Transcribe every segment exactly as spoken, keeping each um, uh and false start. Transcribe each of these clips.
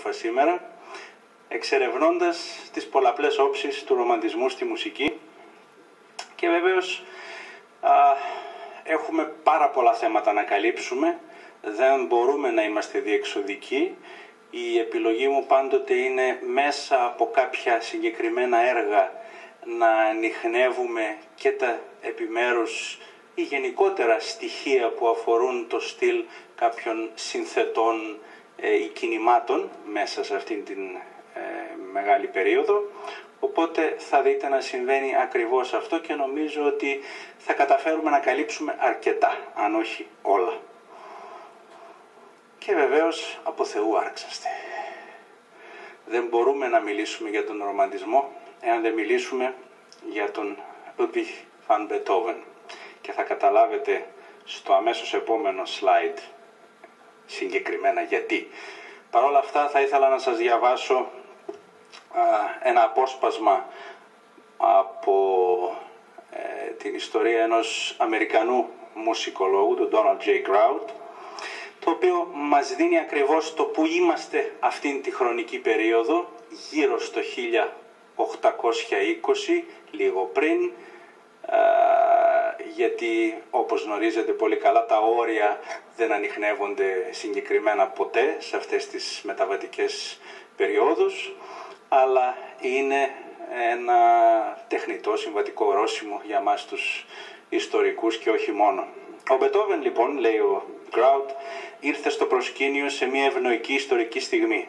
φιλόσοφος σήμερα, εξερευνώντας τις πολλαπλές όψεις του ρομαντισμού στη μουσική. Και βεβαίως α, έχουμε πάρα πολλά θέματα να καλύψουμε, δεν μπορούμε να είμαστε διεξοδικοί. Η επιλογή μου πάντοτε είναι μέσα από κάποια συγκεκριμένα έργα να ανιχνεύουμε και τα επιμέρους ή γενικότερα στοιχεία που αφορούν το στυλ κάποιων συνθετών ε, ή κινημάτων μέσα σε αυτήν την ε, μεγάλη περίοδο. Οπότε θα δείτε να συμβαίνει ακριβώς αυτό και νομίζω ότι θα καταφέρουμε να καλύψουμε αρκετά, αν όχι όλα. Και βεβαίως από Θεού άρξαστε. Δεν μπορούμε να μιλήσουμε για τον ρομαντισμό εάν δεν μιλήσουμε για τον Ludwig van Beethoven. Και θα καταλάβετε στο αμέσως επόμενο slide συγκεκριμένα γιατί. Παρ' όλα αυτά θα ήθελα να σας διαβάσω α, ένα απόσπασμα από ε, την ιστορία ενός Αμερικανού μουσικολόγου, του Donald Τζέι Grout, το οποίο μας δίνει ακριβώς το που είμαστε αυτήν τη χρονική περίοδο, γύρω στο χίλια οκτακόσια είκοσι, λίγο πριν, γιατί όπως γνωρίζετε πολύ καλά τα όρια δεν ανιχνεύονται συγκεκριμένα ποτέ σε αυτές τις μεταβατικές περιόδους, αλλά είναι ένα τεχνητό συμβατικό ορόσημο για μας τους ιστορικούς και όχι μόνο. Ο Μπετόβεν λοιπόν, λέει ο Grout, ήρθε στο προσκήνιο σε μια ευνοϊκή ιστορική στιγμή.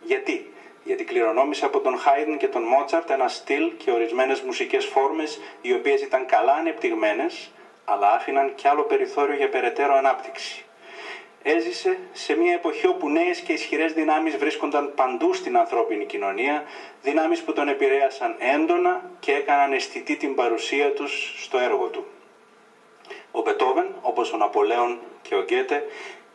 Γιατί? Γιατί κληρονόμησε από τον Haydn και τον Μότσαρτ ένα στυλ και ορισμένες μουσικές φόρμες οι οποίες ήταν καλά ανεπτυγμένες, αλλά άφηναν κι άλλο περιθώριο για περαιτέρω ανάπτυξη. Έζησε σε μια εποχή όπου νέες και ισχυρές δυνάμεις βρίσκονταν παντού στην ανθρώπινη κοινωνία, δυνάμεις που τον επηρέασαν έντονα και έκαναν αισθητή την παρουσία τους στο έργο του. Ο Μπετόβεν, όπως ο Ναπολέον και ο Γκέτε,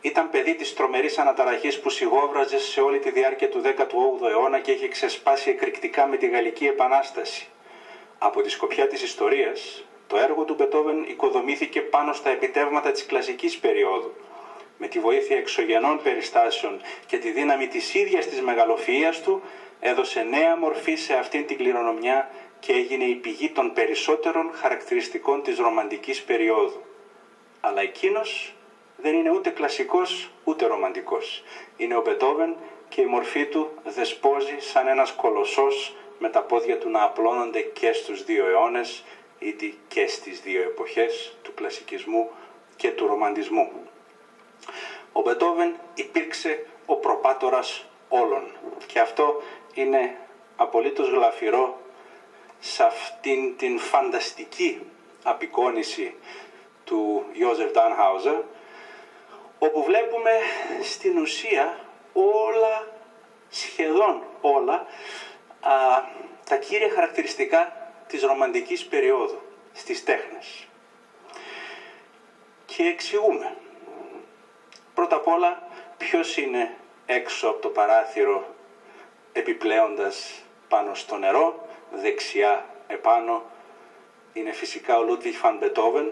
ήταν παιδί της τρομερής αναταραχής που σιγόβραζε σε όλη τη διάρκεια του δέκατου όγδοου αιώνα και είχε ξεσπάσει εκρηκτικά με τη Γαλλική Επανάσταση. Από τη σκοπιά της ιστορίας, το έργο του Μπετόβεν οικοδομήθηκε πάνω στα επιτεύγματα της κλασικής περίοδου. Με τη βοήθεια εξωγενών περιστάσεων και τη δύναμη της ίδιας της μεγαλοφυΐας του, έδωσε νέα μορφή σε αυτήν την κληρονομιά και έγινε η πηγή των περισσότερων χαρακτηριστικών της ρομαντικής περίοδου. Αλλά εκείνος δεν είναι ούτε κλασικός ούτε ρομαντικός. Είναι ο Μπετόβεν και η μορφή του δεσπόζει σαν ένας κολοσσός με τα πόδια του να απλώνονται και στους δύο αιώνες ή και στις δύο εποχές του κλασικισμού και του ρομαντισμού. Ο Μπετόβεν υπήρξε ο προπάτορας όλων και αυτό είναι απολύτως γλαφυρό σε αυτήν την φανταστική απεικόνηση του Joseph Tannhäuser, όπου βλέπουμε στην ουσία όλα, σχεδόν όλα, α, τα κύρια χαρακτηριστικά της ρομαντικής περίοδου, στις τέχνες. Και εξηγούμε. Πρώτα απ' όλα, ποιος είναι έξω από το παράθυρο επιπλέοντας πάνω στο νερό, δεξιά επάνω, είναι φυσικά ο Ludwig van Beethoven,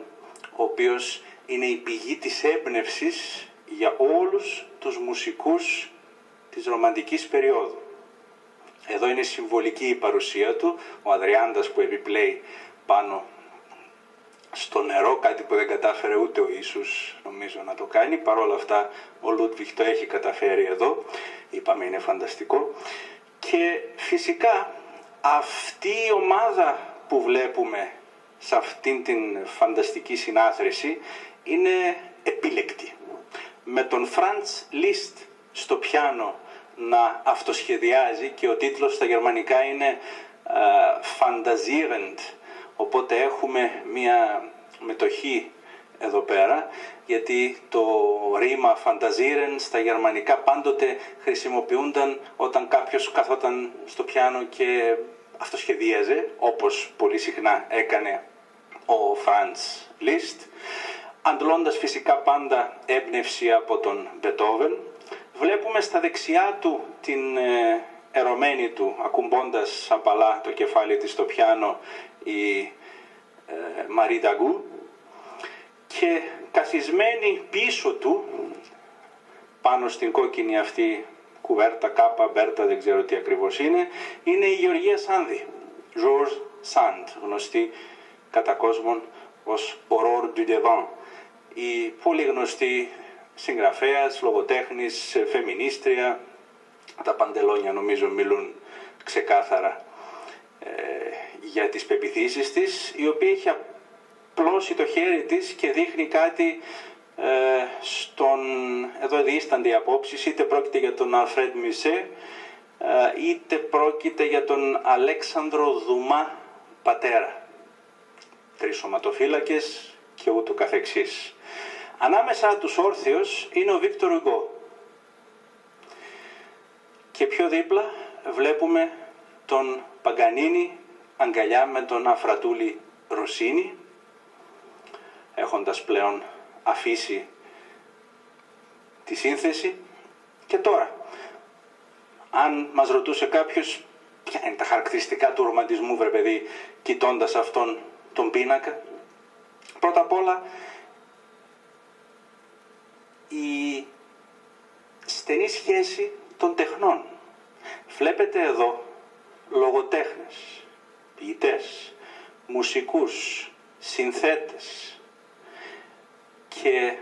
ο οποίος είναι η πηγή της έμπνευσης για όλους τους μουσικούς της ρομαντικής περίοδου. Εδώ είναι συμβολική η παρουσία του, ο Αδριάντας που επιπλέει πάνω στο νερό, κάτι που δεν κατάφερε ούτε ο Ιησούς νομίζω να το κάνει, παρόλα αυτά ο Λούντβιχ το έχει καταφέρει εδώ, είπαμε είναι φανταστικό. Και φυσικά αυτή η ομάδα που βλέπουμε σε αυτήν την φανταστική συνάθρηση είναι επίλεκτη. Με τον Φραντς Λιστ στο πιάνο να αυτοσχεδιάζει και ο τίτλος στα γερμανικά είναι «Fantasierend». Οπότε έχουμε μία μετοχή εδώ πέρα, γιατί το ρήμα «Fantasierend» στα γερμανικά πάντοτε χρησιμοποιούνταν όταν κάποιος καθόταν στο πιάνο και αυτοσχεδίαζε, όπως πολύ συχνά έκανε ο Φραντς Λιστ, αντλώντας φυσικά πάντα έμπνευση από τον Μπετόβεν. Βλέπουμε στα δεξιά του την ερωμένη του, ακουμπώντας απαλά το κεφάλι της στο πιάνο, η Μαρί Νταγκού, και καθισμένη πίσω του, πάνω στην κόκκινη αυτή κουβέρτα, κάπα, μπέρτα, δεν ξέρω τι ακριβώς είναι, είναι η Γεωργία Σάνδη, George Sand, γνωστή κατά κόσμον ως Aurore du Devant, η πολύ γνωστή συγγραφέας, λογοτέχνης, φεμινίστρια, τα παντελόνια νομίζω μιλούν ξεκάθαρα ε, για τις πεποιθήσεις της, η οποία έχει απλώσει το χέρι της και δείχνει κάτι ε, στον, εδώ διήστανται οι απόψεις, είτε πρόκειται για τον Αλφρεντ Μουσέ, ε, είτε πρόκειται για τον Αλέξανδρο Δουμά πατέρα, τρεις σωματοφύλακες και ούτω καθεξής. Ανάμεσα τους όρθιος είναι ο Βίκτορ Ουγκό. Και πιο δίπλα βλέπουμε τον Παγκανίνη αγκαλιά με τον Αφρατούλη Ρωσίνη, έχοντας πλέον αφήσει τη σύνθεση. Και τώρα, αν μας ρωτούσε κάποιος ποια είναι τα χαρακτηριστικά του ρομαντισμού, βρε παιδί, κοιτώντας αυτόν τον πίνακα, πρώτα απ' όλα η στενή σχέση των τεχνών. Βλέπετε εδώ λογοτέχνες, ποιητές, μουσικούς, συνθέτες και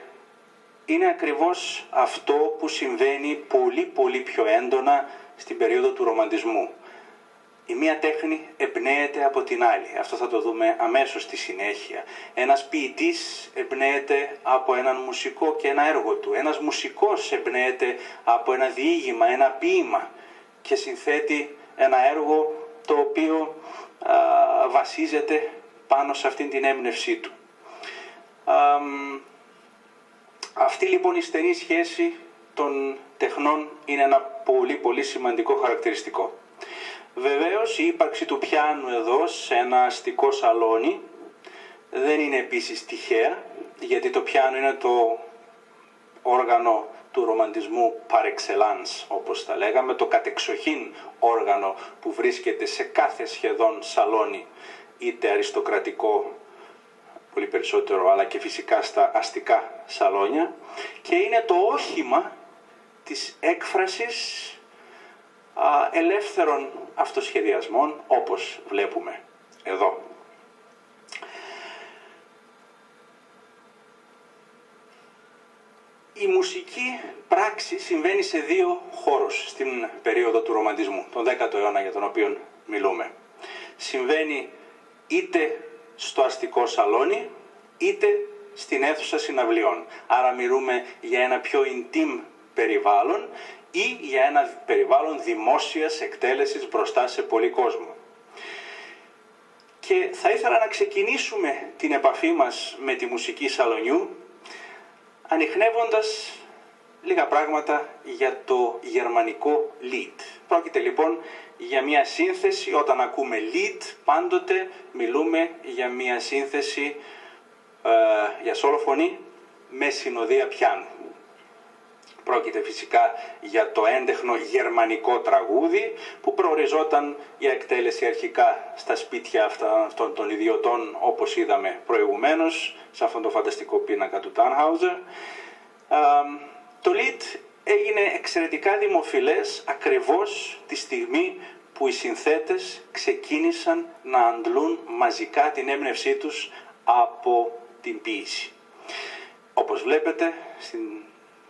είναι ακριβώς αυτό που συμβαίνει πολύ πολύ πιο έντονα στην περίοδο του ρομαντισμού. Η μία τέχνη εμπνέεται από την άλλη. Αυτό θα το δούμε αμέσως στη συνέχεια. Ένας ποιητής εμπνέεται από έναν μουσικό και ένα έργο του. Ένας μουσικός εμπνέεται από ένα διήγημα, ένα ποίημα και συνθέτει ένα έργο το οποίο α, βασίζεται πάνω σε αυτήν την έμπνευσή του. Α, αυτή λοιπόν η στενή σχέση των τεχνών είναι ένα πολύ πολύ σημαντικό χαρακτηριστικό. Βεβαίως η ύπαρξη του πιάνου εδώ σε ένα αστικό σαλόνι δεν είναι επίσης τυχαία, γιατί το πιάνο είναι το όργανο του ρομαντισμού par excellence, όπως τα λέγαμε, το κατεξοχήν όργανο που βρίσκεται σε κάθε σχεδόν σαλόνι, είτε αριστοκρατικό πολύ περισσότερο, αλλά και φυσικά στα αστικά σαλόνια, και είναι το όχημα της έκφρασης ελεύθερων αυτοσχεδιασμών, όπως βλέπουμε εδώ. Η μουσική πράξη συμβαίνει σε δύο χώρους στην περίοδο του ρομαντισμού, τον δέκατο αιώνα για τον οποίο μιλούμε. Συμβαίνει είτε στο αστικό σαλόνι, είτε στην αίθουσα συναυλιών. Άρα μιλούμε για ένα πιο intim περιβάλλον ή για ένα περιβάλλον δημόσιας εκτέλεσης μπροστά σε πολύ κόσμο. Και θα ήθελα να ξεκινήσουμε την επαφή μας με τη μουσική σαλονιού, ανιχνεύοντας λίγα πράγματα για το γερμανικό Lied. Πρόκειται λοιπόν για μια σύνθεση, όταν ακούμε Lied, πάντοτε μιλούμε για μια σύνθεση, ε, για σολοφωνή, με συνοδεία πιάνου. Πρόκειται φυσικά για το έντεχνο γερμανικό τραγούδι που προοριζόταν για εκτέλεση αρχικά στα σπίτια αυτών των ιδιωτών, όπως είδαμε προηγουμένως σε αυτόν τον φανταστικό πίνακα του Τάνχαουζερ. Το Lied έγινε εξαιρετικά δημοφιλές ακριβώς τη στιγμή που οι συνθέτες ξεκίνησαν να αντλούν μαζικά την έμπνευσή τους από την ποίηση. Όπως βλέπετε στην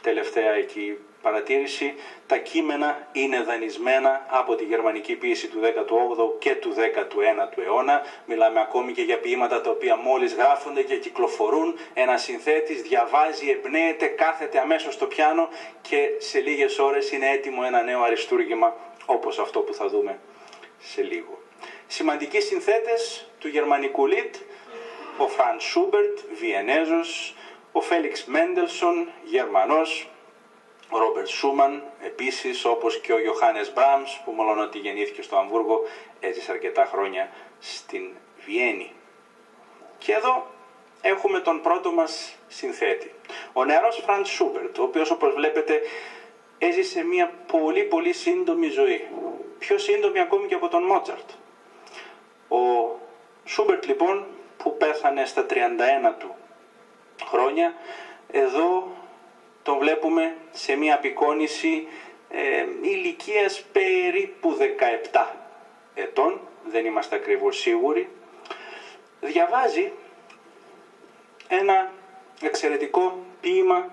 τελευταία εκεί παρατήρηση, τα κείμενα είναι δανεισμένα από τη γερμανική ποίηση του δέκατου όγδοου και του δέκατου ένατου αιώνα. Μιλάμε ακόμη και για ποίηματα τα οποία μόλις γράφονται και κυκλοφορούν. Ένας συνθέτης διαβάζει, εμπνέεται, κάθεται αμέσως στο πιάνο και σε λίγες ώρες είναι έτοιμο ένα νέο αριστούργημα, όπως αυτό που θα δούμε σε λίγο. Σημαντικοί συνθέτες του γερμανικού Lied, ο Franz Schubert, Βιενέζος, ο Φέλιξ Μέντελσον, Γερμανός, ο Ρόμπερτ Σούμαν, επίσης, όπως και ο Γιοχάνες Μπραμς, που μόλον ότι γεννήθηκε στο Αμβούργο, έζησε αρκετά χρόνια στην Βιέννη. Και εδώ έχουμε τον πρώτο μας συνθέτη, ο νεαρός Φραντς Σούμπερτ, ο οποίος, όπως βλέπετε, έζησε μια πολύ πολύ σύντομη ζωή, πιο σύντομη ακόμη και από τον Μότσαρτ. Ο Σούμπερτ, λοιπόν, που πέθανε στα τριάντα ένα του χρόνια, εδώ τον βλέπουμε σε μια απεικόνηση ε, ηλικίας περίπου δεκαεπτά ετών, δεν είμαστε ακριβώς σίγουροι, διαβάζει ένα εξαιρετικό ποίημα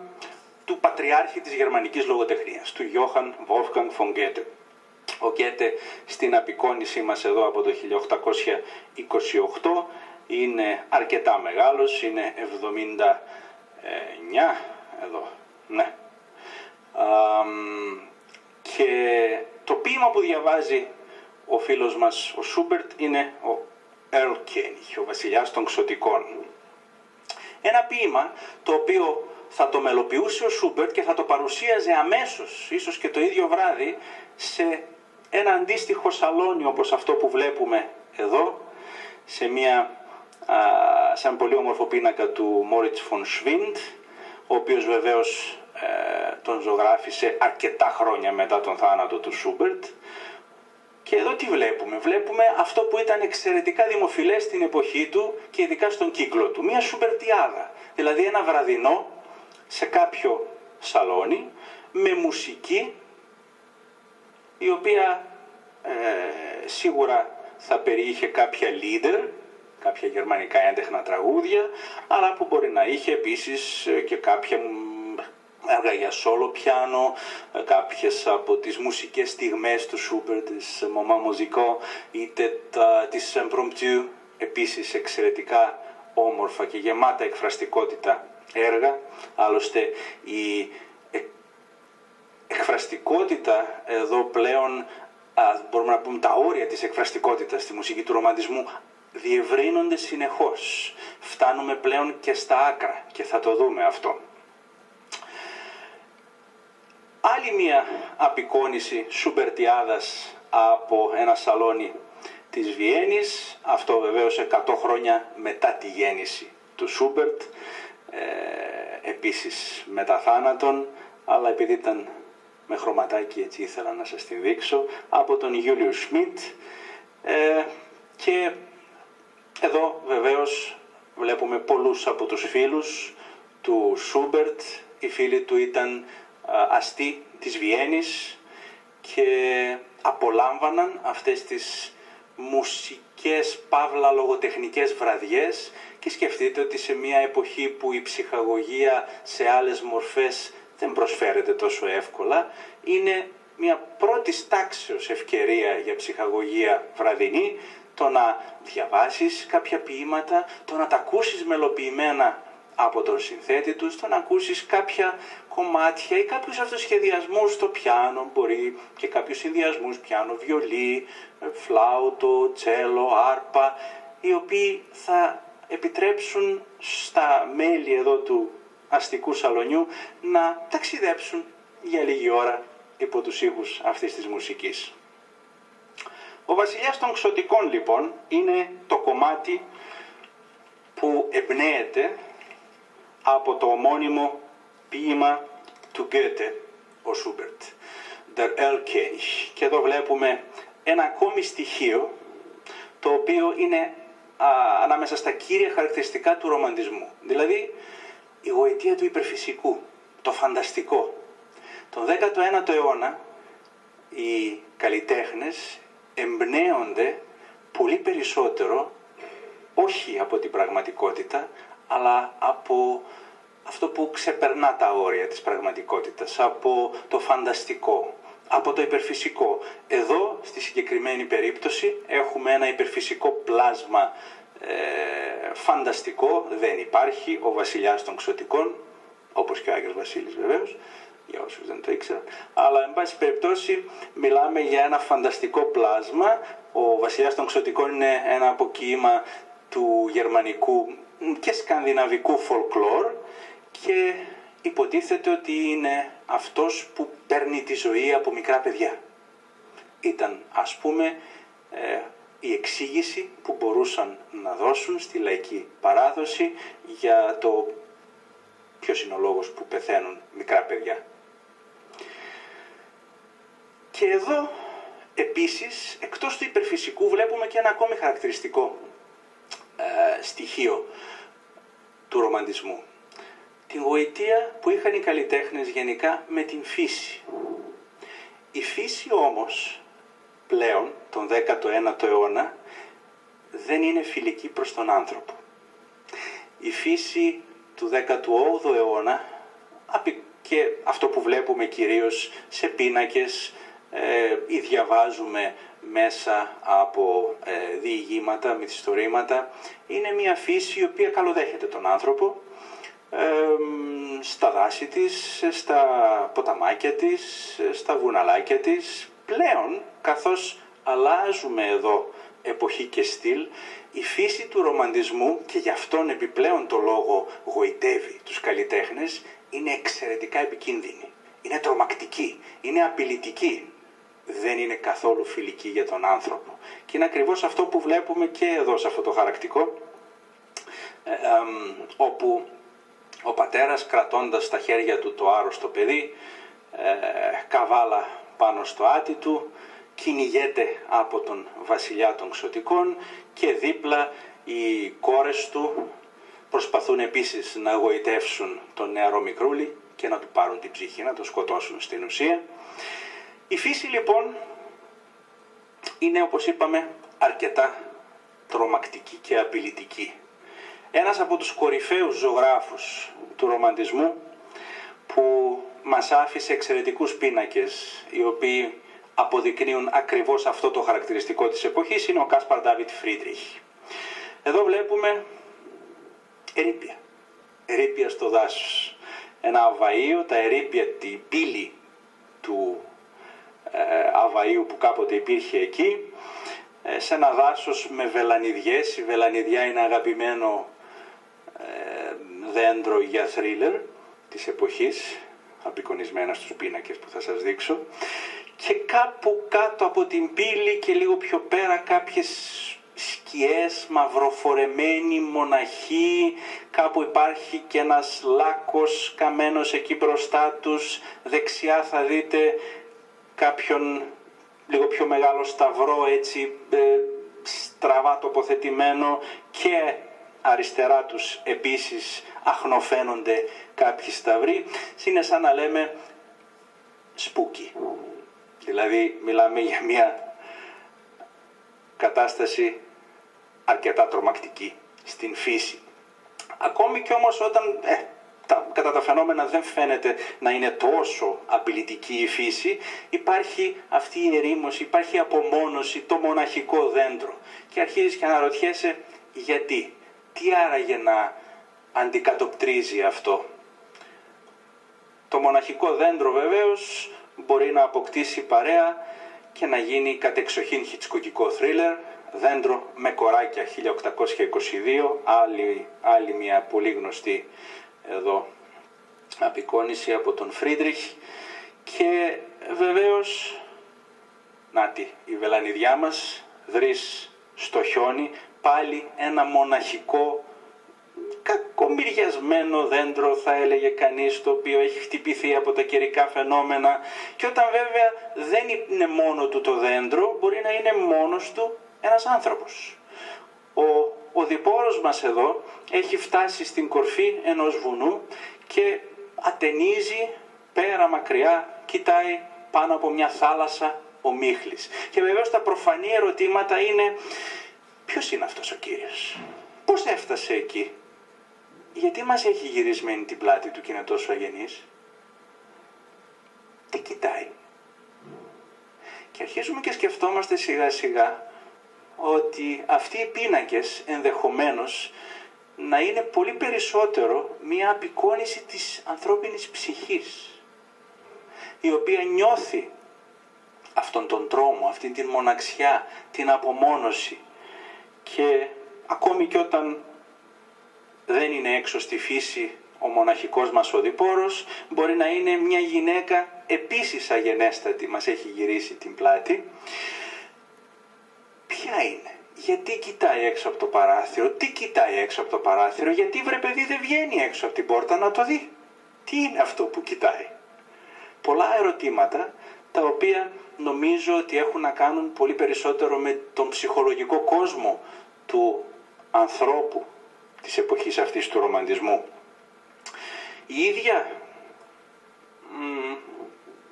του πατριάρχη της γερμανικής λογοτεχνίας, του Johann Wolfgang von Goethe. Ο Goethe στην απεικόνισή μας εδώ από το χίλια οκτακόσια είκοσι οκτώ είναι αρκετά μεγάλος, είναι εβδομήντα εννιά εδώ, ναι. Και το ποίημα που διαβάζει ο φίλος μας ο Σούμπερτ είναι ο Erlkönig, ο βασιλιάς των Ξωτικών. Ένα ποίημα το οποίο θα το μελοποιούσε ο Σούμπερτ και θα το παρουσίαζε αμέσως, ίσως και το ίδιο βράδυ, σε ένα αντίστοιχο σαλόνι όπως αυτό που βλέπουμε εδώ, σε μια, α, σαν πολύ όμορφο πίνακα του Moritz von Schwind, ο οποίος βεβαίως ε, τον ζωγράφισε αρκετά χρόνια μετά τον θάνατο του Σούμπερτ. Και εδώ τι βλέπουμε? Βλέπουμε αυτό που ήταν εξαιρετικά δημοφιλές στην εποχή του και ειδικά στον κύκλο του. Μια Σουμπερτιάδα, δηλαδή ένα βραδινό σε κάποιο σαλόνι με μουσική η οποία ε, σίγουρα θα περιείχε κάποια leader, κάποια γερμανικά έντεχνα τραγούδια, αλλά που μπορεί να είχε επίσης και κάποια έργα για σόλο πιάνο, κάποιες από τις μουσικές στιγμές του Σούπερ, της Moment Musical, είτε τα, της Impromptu, επίσης εξαιρετικά όμορφα και γεμάτα εκφραστικότητα έργα. Άλλωστε η εκφραστικότητα εδώ πλέον, α, μπορούμε να πούμε τα όρια της εκφραστικότητας στη μουσική του ρομαντισμού διευρύνονται συνεχώς. Φτάνουμε πλέον και στα άκρα και θα το δούμε αυτό. Άλλη μία απεικόνιση Σουμπερτιάδας από ένα σαλόνι της Βιέννης, αυτό βεβαίως εκατό χρόνια μετά τη γέννηση του Σούμπερτ, ε, επίσης μετά θάνατον, αλλά επειδή ήταν με χρωματάκι έτσι ήθελα να σας τη δείξω, από τον Γιούλιους Σμιτ. Ε, και εδώ βεβαίως βλέπουμε πολλούς από τους φίλους του Σούμπερτ. Οι φίλοι του ήταν αστεί της Βιέννης και απολάμβαναν αυτές τις μουσικές παύλα λογοτεχνικές βραδιές, και σκεφτείτε ότι σε μια εποχή που η ψυχαγωγία σε άλλες μορφές δεν προσφέρεται τόσο εύκολα, είναι μια πρώτης τάξεως ευκαιρία για ψυχαγωγία βραδινή το να διαβάσεις κάποια ποίηματα, το να τα ακούσεις μελοποιημένα από τον συνθέτη τους, το να ακούσεις κάποια κομμάτια ή κάποιους αυτοσχεδιασμούς στο πιάνο, μπορεί και κάποιους συνδυασμούς πιάνο, βιολί, φλάουτο, τσέλο, άρπα, οι οποίοι θα επιτρέψουν στα μέλη εδώ του αστικού σαλονιού να ταξιδέψουν για λίγη ώρα υπό τους ήχους αυτής της μουσικής. Ο βασιλιάς των Ξωτικών λοιπόν είναι το κομμάτι που εμπνέεται από το ομώνυμο ποίημα του Goethe, ο Σούμπερτ, Der Erlkönig. Και εδώ βλέπουμε ένα ακόμη στοιχείο το οποίο είναι α, ανάμεσα στα κύρια χαρακτηριστικά του ρομαντισμού. Δηλαδή η γοητεία του υπερφυσικού, το φανταστικό. Τον δέκατο ένατο αιώνα οι καλλιτέχνες εμπνέονται πολύ περισσότερο όχι από την πραγματικότητα, αλλά από αυτό που ξεπερνά τα όρια της πραγματικότητας, από το φανταστικό, από το υπερφυσικό. Εδώ, στη συγκεκριμένη περίπτωση, έχουμε ένα υπερφυσικό πλάσμα ε, φανταστικό, δεν υπάρχει, ο βασιλιάς των Ξωτικών, όπως και ο Άγιος Βασίλης βεβαίως, για όσους δεν το ήξερα, αλλά εν πάση περιπτώσει μιλάμε για ένα φανταστικό πλάσμα. Ο βασιλιάς των Ξωτικών είναι ένα αποκοίημα του γερμανικού και σκανδιναβικού folklore και υποτίθεται ότι είναι αυτός που παίρνει τη ζωή από μικρά παιδιά. Ήταν ας πούμε ε, η εξήγηση που μπορούσαν να δώσουν στη λαϊκή παράδοση για το ποιος είναι ο λόγος που πεθαίνουν μικρά παιδιά. Και εδώ επίσης εκτός του υπερφυσικού βλέπουμε και ένα ακόμη χαρακτηριστικό ε, στοιχείο του ρομαντισμού. Την γοητεία που είχαν οι καλλιτέχνες γενικά με την φύση. Η φύση όμως πλέον τον δέκατο ένατο αιώνα δεν είναι φιλική προς τον άνθρωπο. Η φύση του δέκατου όγδοου αιώνα και αυτό που βλέπουμε κυρίως σε πίνακες ε, ή διαβάζουμε μέσα από ε, διηγήματα, μυθιστορήματα, είναι μια φύση η οποία καλοδέχεται τον άνθρωπο ε, στα δάση της, στα ποταμάκια της, στα βουναλάκια της. Πλέον, καθώς αλλάζουμε εδώ εποχή και στυλ, η φύση του ρομαντισμού, και γι' αυτόν επιπλέον το λόγο γοητεύει τους καλλιτέχνες, είναι εξαιρετικά επικίνδυνη, είναι τρομακτική, είναι απειλητική. Δεν είναι καθόλου φιλική για τον άνθρωπο. Και είναι ακριβώς αυτό που βλέπουμε και εδώ σε αυτό το χαρακτικό, ε, ε, όπου ο πατέρας, κρατώντας στα χέρια του το άρρωστο παιδί, ε, καβάλα πάνω στο άτι του, κυνηγέται από τον βασιλιά των Ξωτικών, και δίπλα οι κόρες του προσπαθούν επίσης να γοητεύσουν τον νεαρό μικρούλι και να του πάρουν την ψυχή, να τον σκοτώσουν στην ουσία. Η φύση λοιπόν είναι, όπως είπαμε, αρκετά τρομακτική και απειλητική. Ένας από τους κορυφαίους ζωγράφους του ρομαντισμού, που μας άφησε εξαιρετικούς πίνακες οι οποίοι αποδεικνύουν ακριβώς αυτό το χαρακτηριστικό της εποχής, είναι ο Κάσπαρ Ντάβιτ Φρίντριχ. Εδώ βλέπουμε ερείπια, ερείπια στο δάσος, ένα αβαΐο, τα ερείπια, την πύλη του ε, αβαΐου που κάποτε υπήρχε εκεί, ε, σε ένα δάσος με βελανιδιές. Η βελανιδιά είναι αγαπημένο ε, δέντρο για θρίλερ της εποχής, απεικονισμένα στους πίνακες που θα σας δείξω, και κάπου κάτω από την πύλη και λίγο πιο πέρα κάποιες σκιές, μαυροφορεμένοι μοναχοί, κάπου υπάρχει και ένας λάκκος καμένος εκεί μπροστά τους, δεξιά θα δείτε κάποιον λίγο πιο μεγάλο σταυρό, έτσι στραβά τοποθετημένο, και αριστερά τους επίσης αχνοφαίνονται κάποιοι σταυροί. Είναι σαν να λέμε σπούκι, δηλαδή μιλάμε για μια κατάσταση αρκετά τρομακτική στην φύση. Ακόμη και όμως όταν ε, τα, κατά τα φαινόμενα δεν φαίνεται να είναι τόσο απειλητική η φύση, υπάρχει αυτή η ερήμωση, υπάρχει η απομόνωση, το μοναχικό δέντρο, και αρχίζεις και αναρωτιέσαι γιατί, τι άραγε να αντικατοπτρίζει αυτό. Το μοναχικό δέντρο βεβαίως μπορεί να αποκτήσει παρέα και να γίνει κατεξοχήν χιτσκοκικό θρίλερ, «Δέντρο με κοράκια» χίλια οκτακόσια είκοσι δύο, άλλη, άλλη μια πολύ γνωστή εδώ απεικόνιση από τον Φρίντριχ. Και βεβαίως, να τη, η βελανιδιά μας, δρύς στο χιόνι, πάλι ένα μοναχικό κακομυριασμένο δέντρο, θα έλεγε κανείς, το οποίο έχει χτυπηθεί από τα καιρικά φαινόμενα, και όταν βέβαια δεν είναι μόνο του το δέντρο, μπορεί να είναι μόνος του ένας άνθρωπος. Ο οδηπόρος μας εδώ έχει φτάσει στην κορφή ενός βουνού και ατενίζει πέρα μακριά, κοιτάει πάνω από μια θάλασσα ομίχλης. Και βεβαίως τα προφανή ερωτήματα είναι: ποιος είναι αυτός ο Κύριος, πώς έφτασε εκεί, γιατί μας έχει γυρισμένη την πλάτη του και είναι τόσο αγενής, τι κοιτάει. Και αρχίζουμε και σκεφτόμαστε σιγά σιγά ότι αυτοί οι πίνακες ενδεχομένως να είναι πολύ περισσότερο μια απεικόνιση της ανθρώπινης ψυχής, η οποία νιώθει αυτόν τον τρόμο, αυτήν την μοναξιά, την απομόνωση, και ακόμη και όταν δεν είναι έξω στη φύση ο μοναχικός μας οδηπόρος, μπορεί να είναι μια γυναίκα επίσης αγενέστατη, μας έχει γυρίσει την πλάτη. Ποια είναι, γιατί κοιτάει έξω από το παράθυρο, τι κοιτάει έξω από το παράθυρο, γιατί βρε παιδί δεν βγαίνει έξω από την πόρτα να το δει, τι είναι αυτό που κοιτάει. Πολλά ερωτήματα, τα οποία νομίζω ότι έχουν να κάνουν πολύ περισσότερο με τον ψυχολογικό κόσμο του ανθρώπου της εποχής αυτής του ρομαντισμού. Η ίδια μ,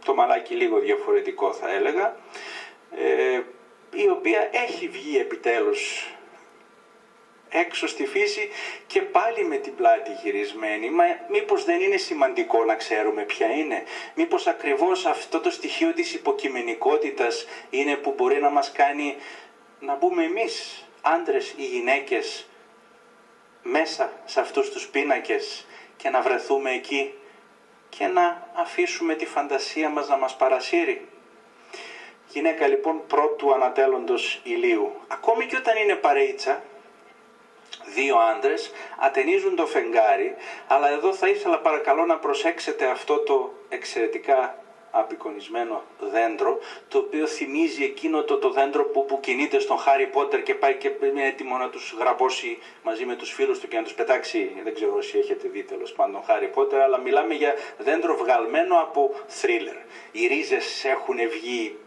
το μαλάκι λίγο διαφορετικό θα έλεγα, ε, η οποία έχει βγει επιτέλους έξω στη φύση και πάλι με την πλάτη γυρισμένη. Μα μήπως δεν είναι σημαντικό να ξέρουμε ποια είναι? Μήπως ακριβώς αυτό το στοιχείο της υποκειμενικότητας είναι που μπορεί να μας κάνει να μπούμε εμείς, άντρες ή γυναίκες, μέσα σε αυτούς τους πίνακες και να βρεθούμε εκεί και να αφήσουμε τη φαντασία μας να μας παρασύρει. Γυναίκα λοιπόν πρώτου ανατέλλοντος ηλίου. Ακόμη και όταν είναι παρείτσα, δύο άντρες ατενίζουν το φεγγάρι, αλλά εδώ θα ήθελα παρακαλώ να προσέξετε αυτό το εξαιρετικά απεικονισμένο δέντρο, το οποίο θυμίζει εκείνο το, το δέντρο που, που κινείται στον Χάρι Πότερ και πάει και είναι έτοιμο να τους γραπώσει μαζί με τους φίλους του και να τους πετάξει. Δεν ξέρω όσοι έχετε δει τέλος πάντων Χάρι Πότερ, αλλά μιλάμε για δέντρο βγαλμένο από θρίλερ. Οι ρίζες έχουν βγει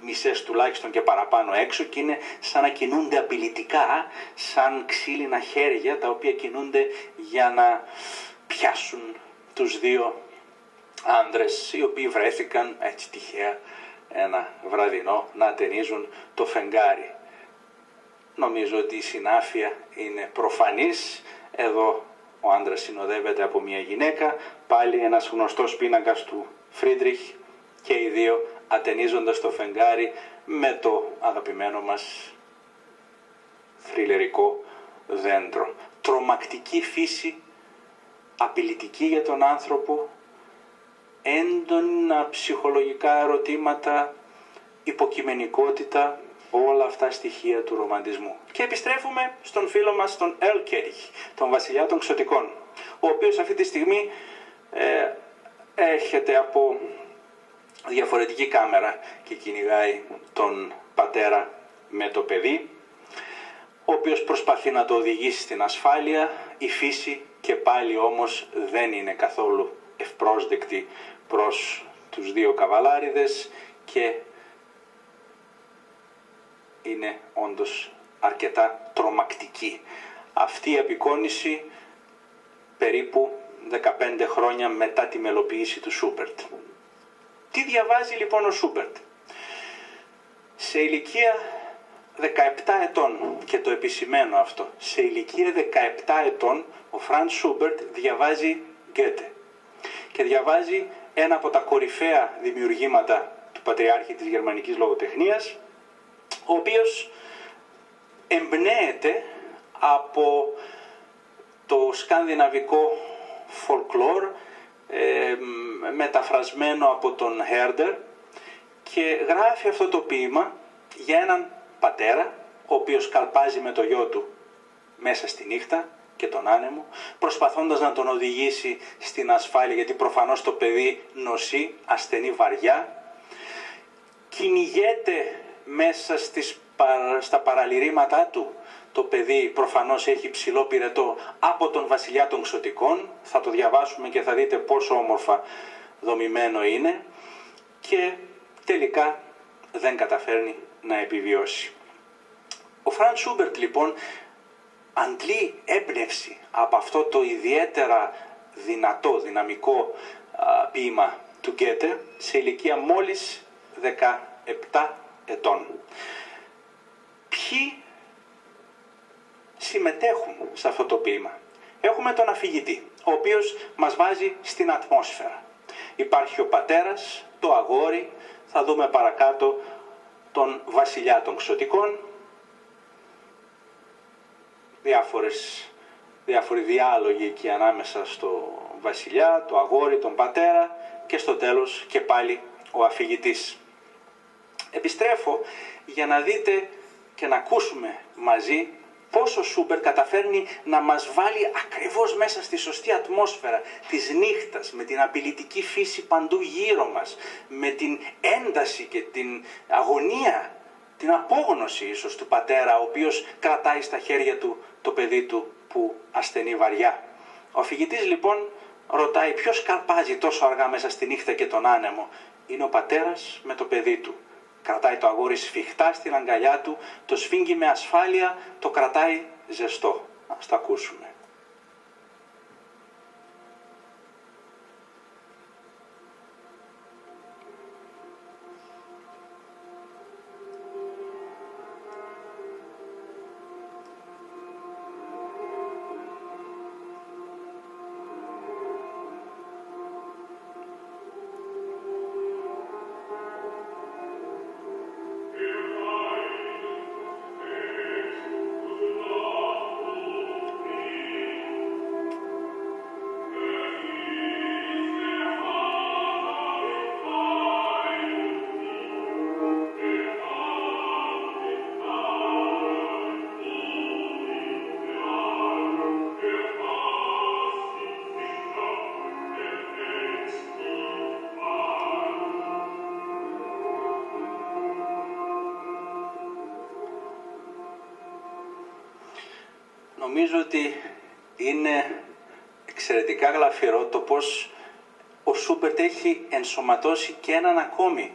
μισές τουλάχιστον και παραπάνω έξω και είναι σαν να κινούνται απειλητικά, σαν ξύλινα χέρια τα οποία κινούνται για να πιάσουν τους δύο άνδρες, οι οποίοι βρέθηκαν έτσι τυχαία ένα βραδινό να ατενίζουν το φεγγάρι. Νομίζω ότι η συνάφεια είναι προφανής. Εδώ ο άνδρας συνοδεύεται από μια γυναίκα, πάλι ένας γνωστός πίνακας του Φρίντριχ, και οι δύο ατενίζοντας το φεγγάρι με το αγαπημένο μας θρυλερικό δέντρο. Τρομακτική φύση, απειλητική για τον άνθρωπο, έντονα ψυχολογικά ερωτήματα, υποκειμενικότητα, όλα αυτά στοιχεία του ρομαντισμού. Και επιστρέφουμε στον φίλο μας τον Ερλκένιχ, τον βασιλιά των Ξωτικών, ο οποίος αυτή τη στιγμή ε, έρχεται από διαφορετική κάμερα και κυνηγάει τον πατέρα με το παιδί, ο οποίος προσπαθεί να το οδηγήσει στην ασφάλεια. Η φύση και πάλι όμως δεν είναι καθόλου ευπρόσδεκτη προς τους δύο καβαλάριδες και είναι όντως αρκετά τρομακτική. Αυτή η απεικόνηση περίπου δεκαπέντε χρόνια μετά τη μελοποίηση του Σούμπερτ. Τι διαβάζει λοιπόν ο Σούμπερτ? Σε ηλικία δεκαεπτά ετών, και το επισημαίνω αυτό, σε ηλικία δεκαεπτά ετών ο Φραντς Σούμπερτ διαβάζει Γκέτε και διαβάζει ένα από τα κορυφαία δημιουργήματα του πατριάρχη της γερμανικής λογοτεχνίας, ο οποίος εμπνέεται από το σκανδιναβικό folklore, Ε, μεταφρασμένο από τον Herder, και γράφει αυτό το ποίημα για έναν πατέρα ο οποίος καλπάζει με το γιο του μέσα στη νύχτα και τον άνεμο, προσπαθώντας να τον οδηγήσει στην ασφάλεια, γιατί προφανώς το παιδί νοσεί, ασθενεί βαριά, κυνηγέται μέσα στις, στα παραλυρήματά του. Το παιδί προφανώς έχει ψηλό πυρετό από τον βασιλιά των Ξωτικών. Θα το διαβάσουμε και θα δείτε πόσο όμορφα δομημένο είναι. Και τελικά δεν καταφέρνει να επιβιώσει. Ο Φραντς Σούμπερτ λοιπόν αντλεί έμπνευση από αυτό το ιδιαίτερα δυνατό, δυναμικό α, ποίημα του Γκέτε σε ηλικία μόλις δεκαεπτά ετών. Ποιοι συμμετέχουν σε αυτό το ποίημα? Έχουμε τον αφηγητή, ο οποίος μας βάζει στην ατμόσφαιρα. Υπάρχει ο πατέρας, το αγόρι, θα δούμε παρακάτω τον βασιλιά των Ξωτικών, διάφορες, διάφοροι διάλογοι εκεί ανάμεσα στο βασιλιά, το αγόρι, τον πατέρα και στο τέλος και πάλι ο αφηγητής. Επιστρέφω για να δείτε και να ακούσουμε μαζί πόσο Σούμπερτ καταφέρνει να μας βάλει ακριβώς μέσα στη σωστή ατμόσφαιρα της νύχτας, με την απειλητική φύση παντού γύρω μας, με την ένταση και την αγωνία, την απόγνωση ίσως του πατέρα, ο οποίος κρατάει στα χέρια του το παιδί του που ασθενεί βαριά. Ο αφηγητής λοιπόν ρωτάει ποιος καρπάζει τόσο αργά μέσα στη νύχτα και τον άνεμο. Είναι ο πατέρας με το παιδί του. Κρατάει το αγόρι σφιχτά στην αγκαλιά του, το σφίγγει με ασφάλεια, το κρατάει ζεστό. Ας το ακούσουμε. Νομίζω ότι είναι εξαιρετικά γλαφυρό το πώς ο Σούμπερτ έχει ενσωματώσει και έναν ακόμη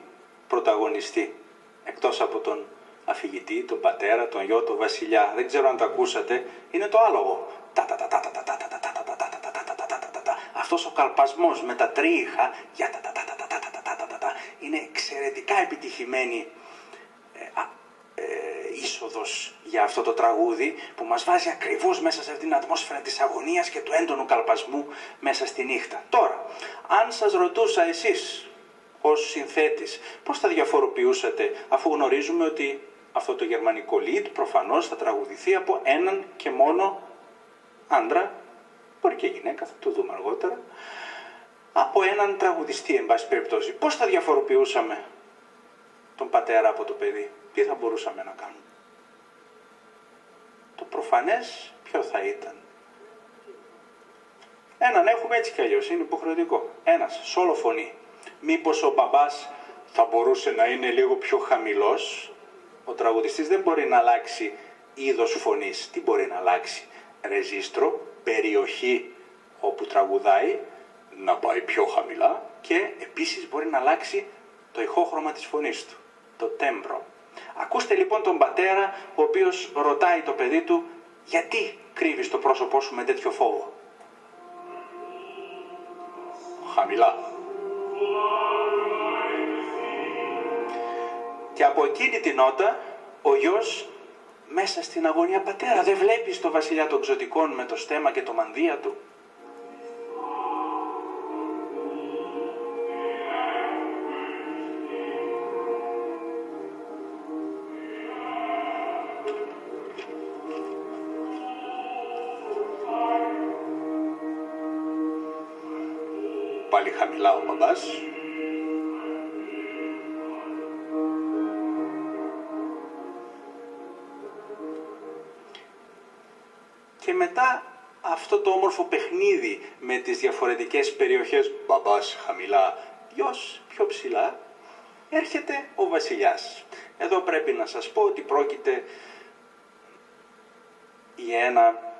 πρωταγωνιστή, εκτός από τον αφηγητή, τον πατέρα, τον γιο, τον βασιλιά. Δεν ξέρω αν το ακούσατε, είναι το άλογο. Αυτός ο καλπασμός με τα τρίχα είναι εξαιρετικά επιτυχημένη είσοδος για αυτό το τραγούδι που μας βάζει ακριβώς μέσα σε αυτήν την ατμόσφαιρα της αγωνίας και του έντονου καλπασμού μέσα στη νύχτα. Τώρα, αν σας ρωτούσα εσείς ως συνθέτης πώς θα διαφοροποιούσατε, αφού γνωρίζουμε ότι αυτό το γερμανικό lied προφανώς θα τραγουδηθεί από έναν και μόνο άντρα, μπορεί και γυναίκα, θα το δούμε αργότερα, από έναν τραγουδιστή, εν πάση περιπτώσει. Πώς θα διαφοροποιούσαμε τον πατέρα από το παιδί, τι θα μπορούσαμε να κάνουμε? Το προφανές ποιο θα ήταν? Έναν έχουμε έτσι κι αλλιώς, είναι υποχρεωτικό. Ένας, σόλο φωνή. Μήπως ο μπαμπάς θα μπορούσε να είναι λίγο πιο χαμηλός? Ο τραγουδιστής δεν μπορεί να αλλάξει είδος φωνής. Τι μπορεί να αλλάξει? Ρεζίστρο, περιοχή όπου τραγουδάει, να πάει πιο χαμηλά, και επίσης μπορεί να αλλάξει το ηχόχρωμα της φωνής του, το τέμπρο. Ακούστε λοιπόν τον πατέρα, ο οποίος ρωτάει το παιδί του, γιατί κρύβεις το πρόσωπό σου με τέτοιο φόβο? Χαμηλά. Και από εκείνη την νότα, ο γιος μέσα στην αγωνία, πατέρα, δεν βλέπεις το βασιλιά των Ξωτικών με το στέμα και το μανδύα του? Πάλι χαμηλά ο μπαμπάς. Και μετά αυτό το όμορφο παιχνίδι με τις διαφορετικές περιοχές, μπαμπάς χαμηλά, γιος πιο ψηλά, έρχεται ο βασιλιάς. Εδώ πρέπει να σας πω ότι πρόκειται για ένα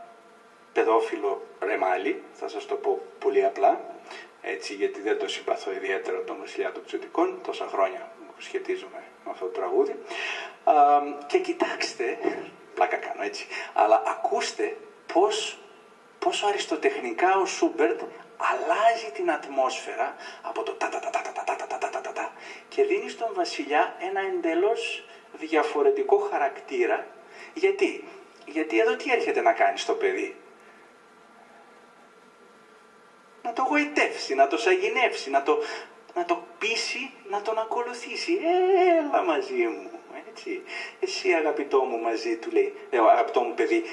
παιδόφιλο ρεμάλι, θα σας το πω πολύ απλά, έτσι, γιατί δεν το συμπαθώ ιδιαίτερα τον βασιλιά των Ξωτικών, τόσα χρόνια που σχετίζομαι με αυτό το τραγούδι. Α, και κοιτάξτε, πλάκα κάνω έτσι, αλλά ακούστε πώς, πόσο αριστοτεχνικά ο Σούμπερτ αλλάζει την ατμόσφαιρα από το τα-τα-τα-τα-τα-τα-τα-τα-τα και δίνει στον βασιλιά ένα εντελώς διαφορετικό χαρακτήρα. Γιατί? Γιατί εδώ τι έρχεται να κάνει στο παιδί? Να το γοητεύσει, να το σαγηνεύσει, να το, να το πείσει, να τον ακολουθήσει. Έλα μαζί μου, έτσι. Εσύ αγαπητό μου μαζί του, λέει, αγαπητό μου παιδί,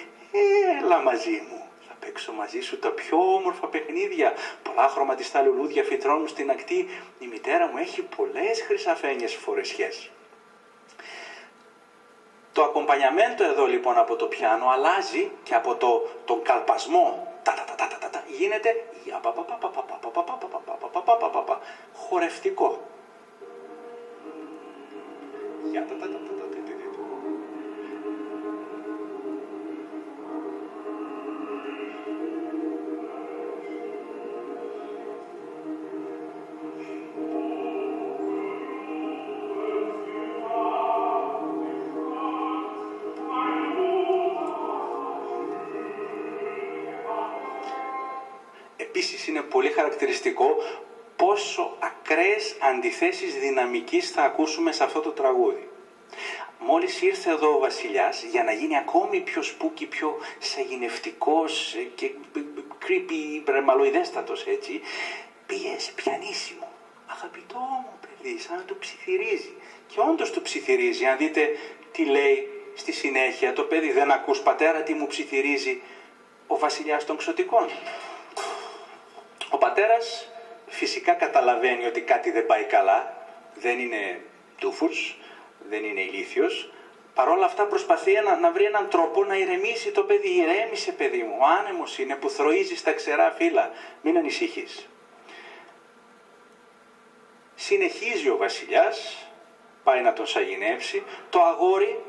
έλα μαζί μου. Θα παίξω μαζί σου τα πιο όμορφα παιχνίδια. Πολλά χρωματιστά λουλούδια φυτρώνουν στην ακτή. Η μητέρα μου έχει πολλές χρυσαφένιες φορεσιές. Το ακομπανιαμέντο εδώ λοιπόν από το πιάνο αλλάζει και από το, τον καλπασμό γίνεται χορευτικό. Επίσης είναι πολύ χαρακτηριστικό πόσο ακραίες αντιθέσεις δυναμικής θα ακούσουμε σε αυτό το τραγούδι. Μόλις ήρθε εδώ ο βασιλιάς για να γίνει ακόμη πιο σπούκι, πιο σαγηνευτικός και creepy, μπρεμαλοειδέστατος έτσι, πήγε σε πιανίσιμο. Αγαπητό μου παιδί, σαν να του ψιθυρίζει. Και όντως του ψιθυρίζει, αν δείτε τι λέει στη συνέχεια το παιδί. Δεν ακούς πατέρα τι μου ψιθυρίζει ο βασιλιάς των Ξωτικών? Ο πατέρας φυσικά καταλαβαίνει ότι κάτι δεν πάει καλά, δεν είναι τούφος, δεν είναι ηλίθιος. Παρ' όλα αυτά προσπαθεί να, να βρει έναν τρόπο να ηρεμήσει το παιδί. Ηρέμησε παιδί μου, ο άνεμος είναι που θροίζει στα ξερά φύλλα, μην ανησυχείς. Συνεχίζει ο βασιλιάς, πάει να τον σαγηνεύσει, το αγόρι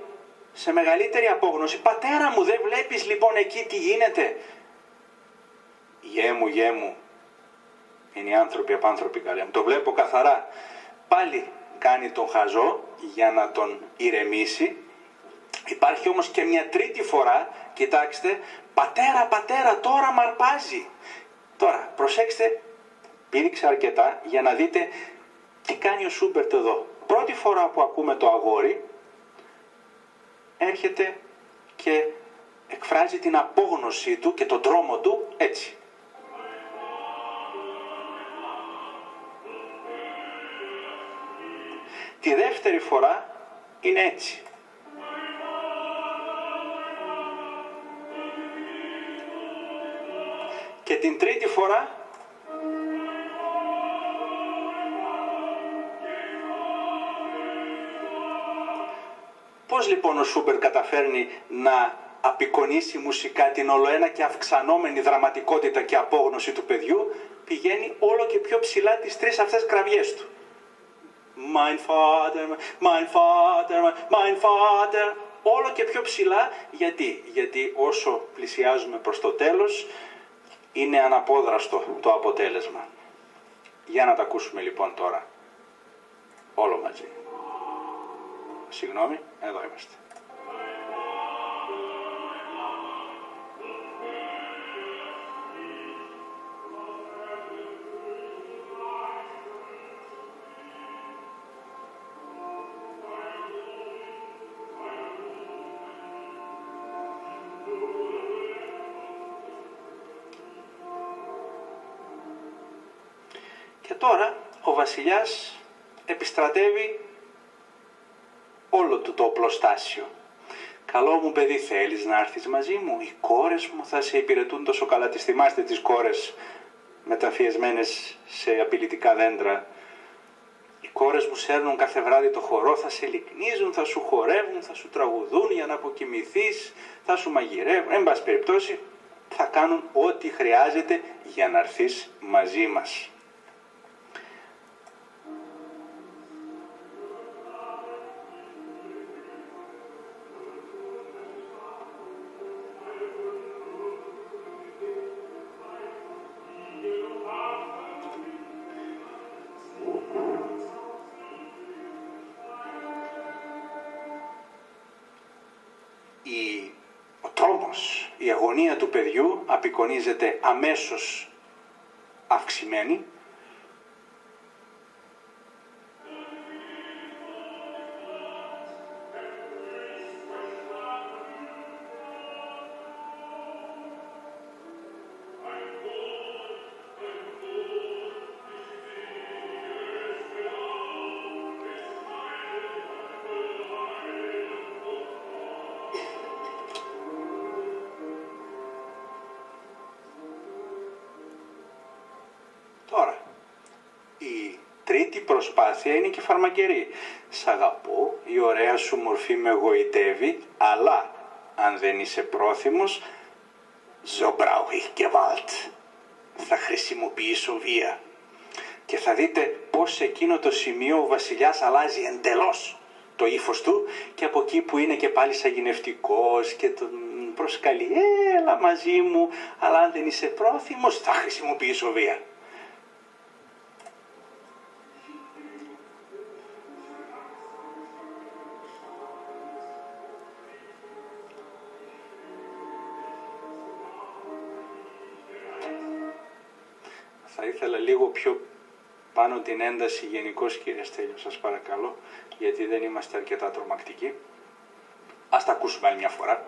σε μεγαλύτερη απόγνωση. Πατέρα μου, δεν βλέπεις λοιπόν εκεί τι γίνεται? Γιέ μου, γιέ μου, είναι οι άνθρωποι απάνθρωποι, καλέ μου, το βλέπω καθαρά. Πάλι κάνει τον χαζό για να τον ηρεμήσει. Υπάρχει όμως και μια τρίτη φορά, κοιτάξτε, πατέρα, πατέρα, τώρα μ' αρπάζει. Τώρα, προσέξτε, πήδηξα αρκετά για να δείτε τι κάνει ο Σούμπερτ εδώ. Πρώτη φορά που ακούμε το αγόρι, έρχεται και εκφράζει την απόγνωσή του και τον τρόμο του έτσι. Τη δεύτερη φορά είναι έτσι. Και την τρίτη φορά πώς λοιπόν ο Σούμπερ καταφέρνει να απεικονίσει μουσικά την ολοένα και αυξανόμενη δραματικότητα και απόγνωση του παιδιού? Πηγαίνει όλο και πιο ψηλά τις τρεις αυτές κραυγές του. Mein Vater, mein Vater, mein Vater. Όλο και πιο ψηλά, γιατί, γιατί όσο πλησιάζουμε προς το τέλος είναι αναπόδραστο το αποτέλεσμα. Για να τα ακούσουμε λοιπόν τώρα όλο μαζί. Συγγνώμη, εδώ είμαστε. Και τώρα ο βασιλιάς επιστρατεύει όλο του το οπλοστάσιο. Καλό μου παιδί, θέλεις να έρθεις μαζί μου? Οι κόρες μου θα σε υπηρετούν τόσο καλά. Τις θυμάστε τις κόρες μεταφιεσμένες σε απειλητικά δέντρα? Οι κόρες μου σέρνουν κάθε βράδυ το χορό, θα σε λυκνίζουν, θα σου χορεύουν, θα σου τραγουδούν για να αποκοιμηθείς, θα σου μαγειρεύουν. Εν πάση περιπτώσει, θα κάνουν ό,τι χρειάζεται για να έρθεις μαζί μας. Απεικονίζεται αμέσως αυξημένη. Είναι και φαρμακερή. Σ' αγαπώ, η ωραία σου μορφή με γοητεύει, αλλά αν δεν είσαι πρόθυμος, so brauch ich Gewalt. Θα χρησιμοποιήσω βία. Και θα δείτε πως σε εκείνο το σημείο ο βασιλιάς αλλάζει εντελώς το ύφος του και από εκεί που είναι και πάλι σαγηνευτικός και τον προσκαλεί, έλα μαζί μου, αλλά αν δεν είσαι πρόθυμος, θα χρησιμοποιήσω βία. Ήθελα λίγο πιο πάνω την ένταση γενικώς, κύριε Στέλιο, σας παρακαλώ, γιατί δεν είμαστε αρκετά τρομακτικοί. Ας τα ακούσουμε άλλη μια φορά.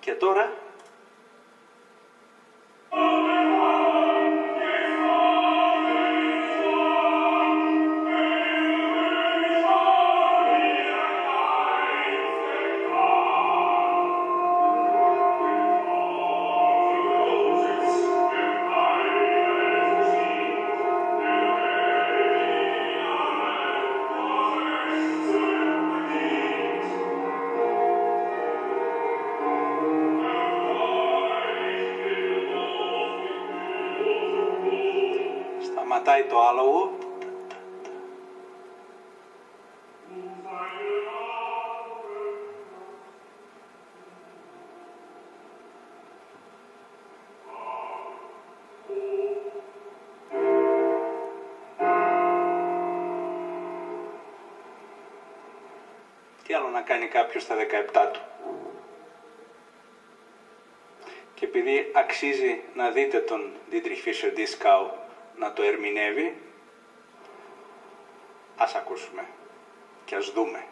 Και τώρα Πατάει το άλογο. Τι άλλο να κάνει κάποιος στα δεκαεπτά του. Και επειδή αξίζει να δείτε τον Dietrich Fischer-Dieskau να το ερμηνεύει, ας ακούσουμε και ας δούμε.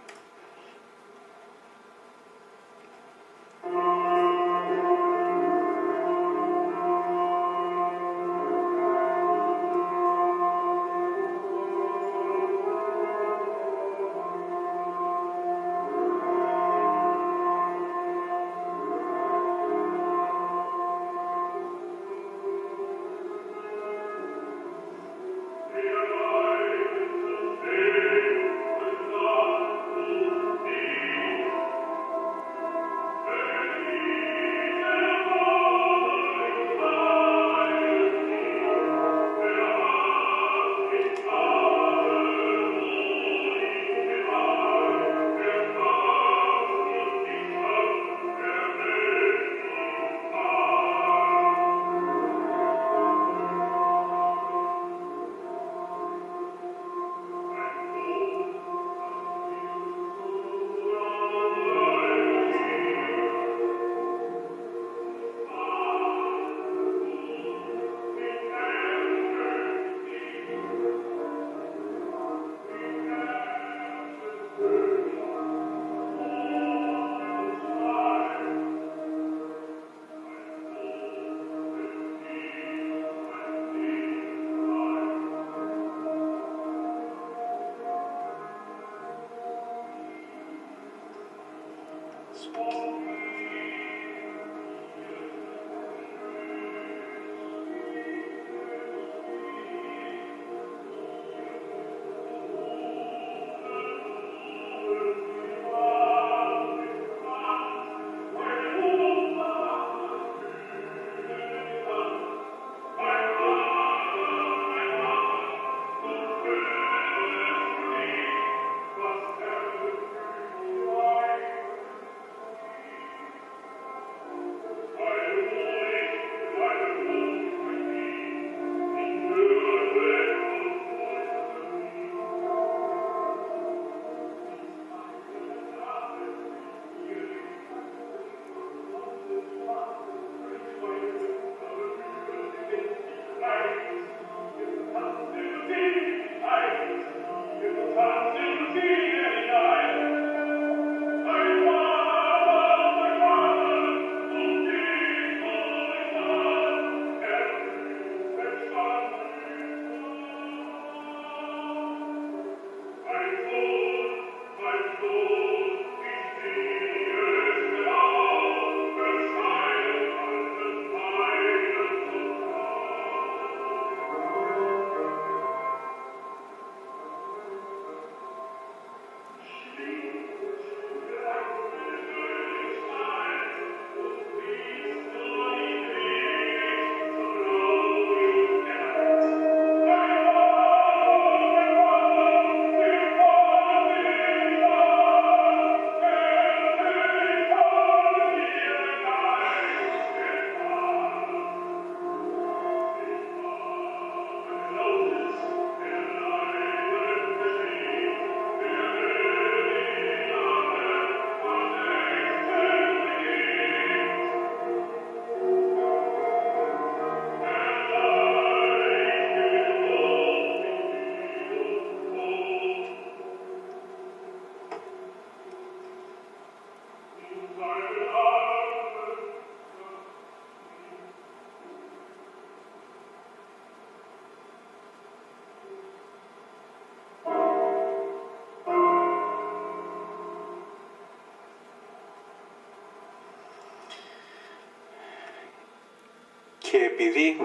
Και επειδή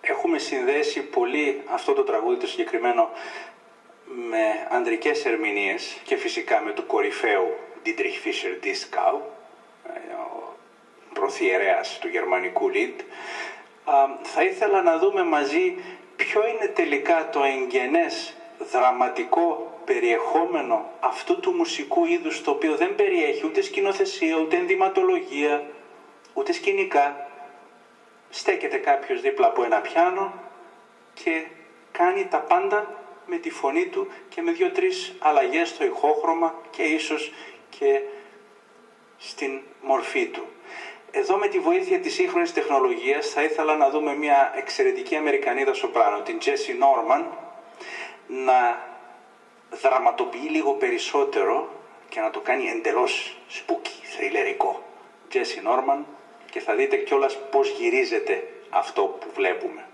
έχουμε συνδέσει πολύ αυτό το τραγούδι το συγκεκριμένο με ανδρικές ερμηνείες και φυσικά με του κορυφαίου Dietrich Fischer-Dieskau, ο προθιερέας του γερμανικού Λιντ, θα ήθελα να δούμε μαζί Ποιο είναι τελικά το εγγενές δραματικό περιεχόμενο αυτού του μουσικού είδους, το οποίο δεν περιέχει ούτε σκηνοθεσία, ούτε ενδυματολογία, ούτε σκηνικά. Στέκεται κάποιος δίπλα από ένα πιάνο και κάνει τα πάντα με τη φωνή του και με δύο-τρεις αλλαγές στο ηχόχρωμα και ίσως και στην μορφή του. Εδώ με τη βοήθεια της σύγχρονης τεχνολογίας θα ήθελα να δούμε μια εξαιρετική Αμερικανίδα σοπράνο, την Jessye Norman, να δραματοποιεί λίγο περισσότερο και να το κάνει εντελώς spooky, θρυλερικό. Jessye Norman, και θα δείτε κιόλας πώς γυρίζεται αυτό που βλέπουμε.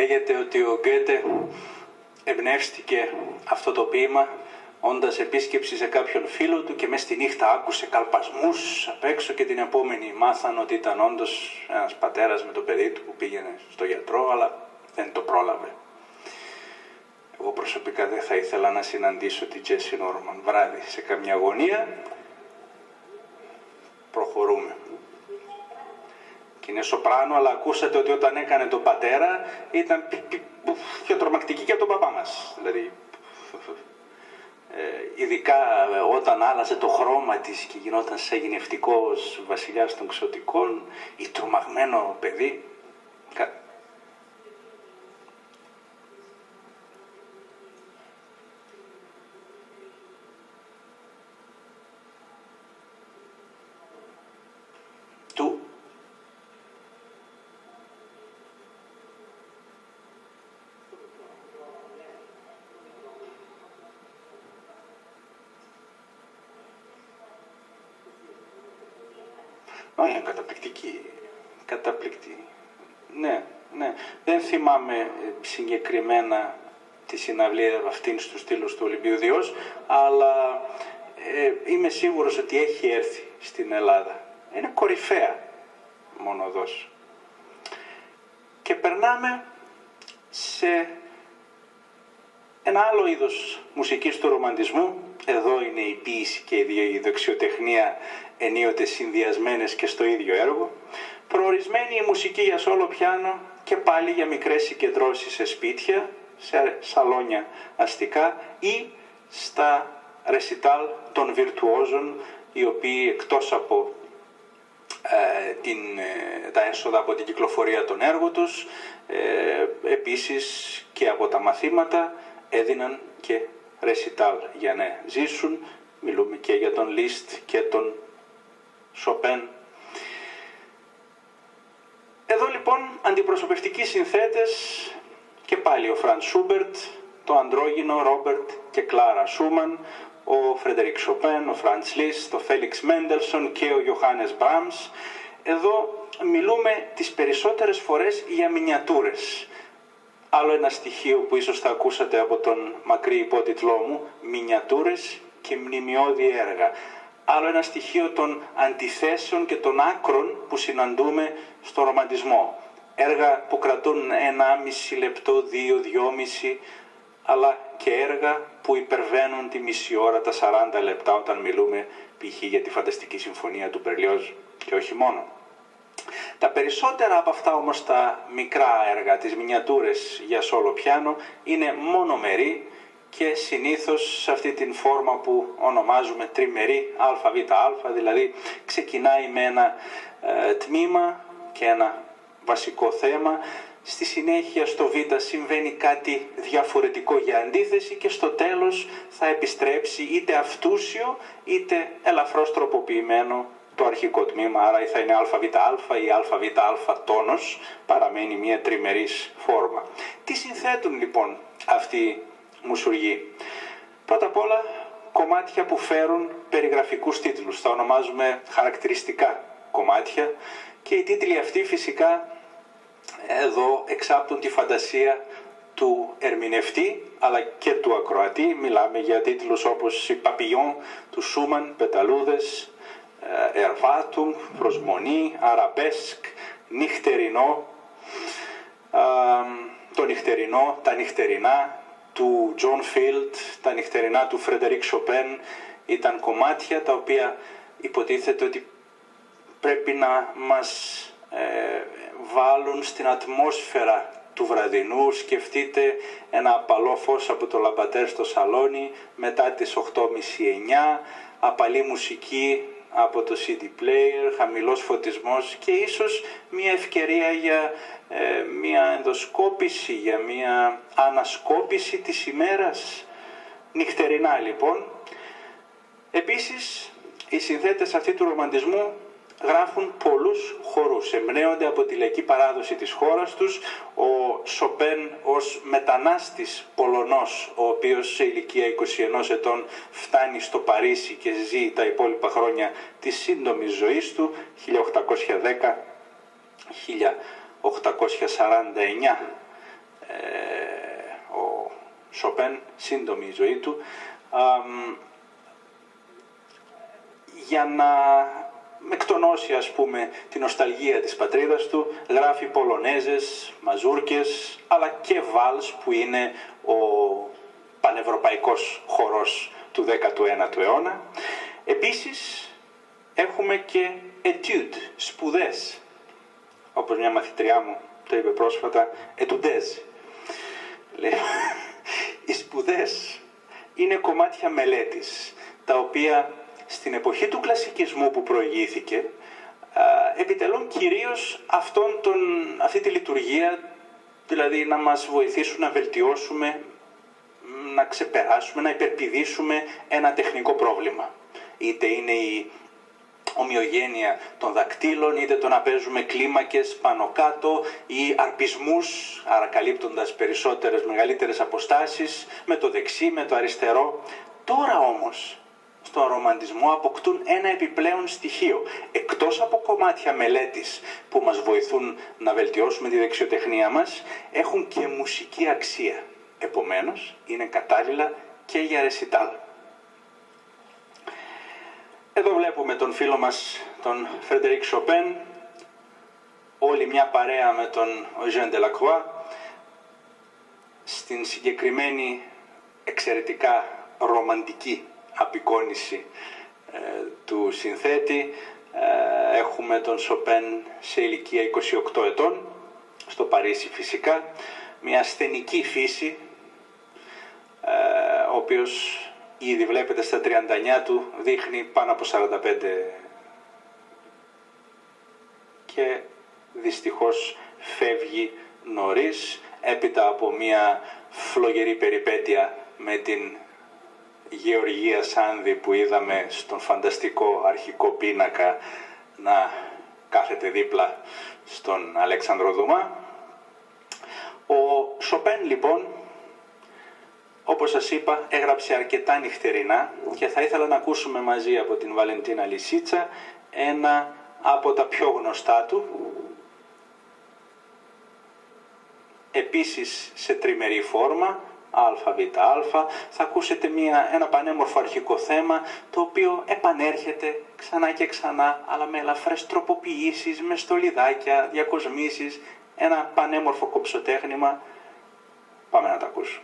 Λέγεται ότι ο Γκέτε εμπνεύστηκε αυτό το ποίημα όντας επίσκεψη σε κάποιον φίλο του και μέσα στη νύχτα άκουσε καλπασμούς απ' έξω και την επόμενη μάθαν ότι ήταν όντως ένας πατέρας με το παιδί του που πήγαινε στο γιατρό, αλλά δεν το πρόλαβε. Εγώ προσωπικά δεν θα ήθελα να συναντήσω τη Τζέσι Νόρμαν βράδυ σε καμιά γωνία. Προχωρούμε. Και είναι σοπράνο, αλλά ακούσατε ότι όταν έκανε τον πατέρα ήταν πιο τρομακτική και από τον παπά μας. Δηλαδή, ε, ειδικά όταν άλλαζε το χρώμα της και γινόταν σαν γυναιευτικός βασιλιάς των Ξωτικών ή τρομαγμένο παιδί. Όχι, καταπληκτική, καταπληκτική, ναι, ναι. Δεν θυμάμαι συγκεκριμένα τη συναυλία αυτήν στους στήλους του Ολυμπίου Διός, αλλά ε, είμαι σίγουρος ότι έχει έρθει στην Ελλάδα. Είναι κορυφαία μονοδός. Και περνάμε σε ένα άλλο είδος μουσικής του ρομαντισμού. Εδώ είναι η ποίηση και η δεξιοτεχνία ενίοτε συνδυασμένες και στο ίδιο έργο. Προορισμένη η μουσική για σόλο πιάνο και πάλι για μικρές συγκεντρώσεις σε σπίτια, σε σαλόνια αστικά ή στα ρεσιτάλ των βιρτουόζων, οι οποίοι εκτός από ε, την, τα έσοδα από την κυκλοφορία των έργων τους, ε, επίσης και από τα μαθήματα έδιναν και ρεσιτάλ για να ζήσουν. Μιλούμε και για τον Λίστ και τον Σοπέν. Εδώ λοιπόν αντιπροσωπευτικοί συνθέτες και πάλι ο Φραντς Σούμπερτ, το Αντρόγινο Ρόμπερτ και Κλάρα Σούμαν, ο Φρεντερικ Σοπέν, ο Φραντς Λίστ, ο Φέλιξ Μέντελσον και ο Γιοχάνες Μπραμς. Εδώ μιλούμε τις περισσότερες φορές για μινιατούρες. Άλλο ένα στοιχείο που ίσως θα ακούσατε από τον μακρύ υπότιτλό μου, μινιατούρες και μνημιώδη έργα. Άλλο ένα στοιχείο των αντιθέσεων και των άκρων που συναντούμε στο ρομαντισμό. Έργα που κρατούν ενάμιση λεπτό, δύο, δυόμιση, αλλά και έργα που υπερβαίνουν τη μισή ώρα, τα σαράντα λεπτά, όταν μιλούμε π.χ. για τη Φανταστική Συμφωνία του Μπερλιόζ και όχι μόνο. Τα περισσότερα από αυτά όμως τα μικρά έργα, τις μινιατούρες για σόλο πιάνο, είναι μονομερή και συνήθως σε αυτή την φόρμα που ονομάζουμε τριμερή ΑΒΑ, δηλαδή ξεκινάει με ένα ε, τμήμα και ένα βασικό θέμα, στη συνέχεια στο Β συμβαίνει κάτι διαφορετικό για αντίθεση και στο τέλος θα επιστρέψει είτε αυτούσιο είτε ελαφρώς τροποποιημένο το αρχικό τμήμα, άρα θα είναι ΑΒΑ ή ΑΒΑ τόνος, παραμένει μια τριμερής φόρμα. Τι συνθέτουν λοιπόν αυτοί οι μουσουργοί? Πρώτα απ' όλα κομμάτια που φέρουν περιγραφικούς τίτλους, θα ονομάζουμε χαρακτηριστικά κομμάτια, και οι τίτλοι αυτοί φυσικά εδώ εξάπτουν τη φαντασία του ερμηνευτή αλλά και του ακροατή. Μιλάμε για τίτλους όπως «Η Παπιλιόν» του Σούμαν, «Πεταλούδες», «Ερβάτουμ», «Προσμονή», «Αραμπέσκ», «Νυχτερινό», «Το νυχτερινό», «Τα νυχτερινά» του Τζον Φιλτ, «Τα νυχτερινά» του Φρεντερίκ Σοπέν. Ήταν κομμάτια τα οποία υποτίθεται ότι πρέπει να μας ε, βάλουν στην ατμόσφαιρα του βραδινού. Σκεφτείτε ένα απαλό φως από το λαμπατέρ στο σαλόνι μετά τις οκτώ και μισή εννιά, απαλή μουσική από το σι ντι player, χαμηλός φωτισμός και ίσως μια ευκαιρία για ε, μια ενδοσκόπηση, για μια ανασκόπηση της ημέρας. Νυχτερινά λοιπόν. Επίσης οι συνθέτες αυτοί του ρομαντισμού γράφουν πολλούς χορούς, εμπνέονται από τη λαϊκή παράδοση της χώρας τους. Ο Σοπέν ως μετανάστης Πολωνός, ο οποίος σε ηλικία είκοσι ενός ετών φτάνει στο Παρίσι και ζει τα υπόλοιπα χρόνια της σύντομης ζωής του, χίλια οκτακόσια δέκα με χίλια οκτακόσια σαράντα εννιά ε, ο Σοπέν, σύντομη η ζωή του. για να εκτονώσει, ας πούμε, την νοσταλγία της πατρίδας του, γράφει πολωνέζες, μαζούρκες, αλλά και βάλς, που είναι ο πανευρωπαϊκός χορός του δέκατου ένατου αιώνα. Επίσης, έχουμε και etude, σπουδές, όπως μια μαθητριά μου το είπε πρόσφατα, ετουντές. Οι σπουδές είναι κομμάτια μελέτης, τα οποία στην εποχή του κλασικισμού που προηγήθηκε, επιτελούν κυρίως αυτόν τον, αυτή τη λειτουργία, δηλαδή να μας βοηθήσουν να βελτιώσουμε, να ξεπεράσουμε, να υπερπηδήσουμε ένα τεχνικό πρόβλημα. Είτε είναι η ομοιογένεια των δακτύλων, είτε το να παίζουμε κλίμακες πάνω κάτω ή αρπισμούς, άρα καλύπτοντας περισσότερες, μεγαλύτερες αποστάσεις, με το δεξί, με το αριστερό. Τώρα όμως, στον ρομαντισμό αποκτούν ένα επιπλέον στοιχείο. Εκτός από κομμάτια μελέτης που μας βοηθούν να βελτιώσουμε τη δεξιοτεχνία μας, έχουν και μουσική αξία. Επομένως, είναι κατάλληλα και για ρεσιτάλ. Εδώ βλέπουμε τον φίλο μας, τον Φρεντερίκ Σοπέν, όλη μια παρέα με τον Eugène Delacroix, στην συγκεκριμένη εξαιρετικά ρομαντική απεικόνιση ε, του συνθέτη. Ε, έχουμε τον Σοπέν σε ηλικία είκοσι οκτώ ετών, στο Παρίσι φυσικά, μια ασθενική φύση, ε, ο οποίος ήδη βλέπετε στα τριάντα εννιά του δείχνει πάνω από σαράντα πέντε και δυστυχώς φεύγει νωρίς, έπειτα από μια φλογερή περιπέτεια με την Γεωργία Σάνδη που είδαμε στον φανταστικό αρχικό πίνακα να κάθεται δίπλα στον Αλέξανδρο Δουμά. Ο Σοπέν λοιπόν, όπως σας είπα, έγραψε αρκετά νυχτερινά και θα ήθελα να ακούσουμε μαζί από την Βαλεντίνα Λισίτσα ένα από τα πιο γνωστά του, επίσης σε τριμερή φόρμα, ΑΒΑ. Θα ακούσετε μια, ένα πανέμορφο αρχικό θέμα, το οποίο επανέρχεται ξανά και ξανά, αλλά με ελαφρές τροποποιήσεις, με στολιδάκια, διακοσμήσεις, ένα πανέμορφο κοψοτέχνημα. Πάμε να τα ακούσουμε.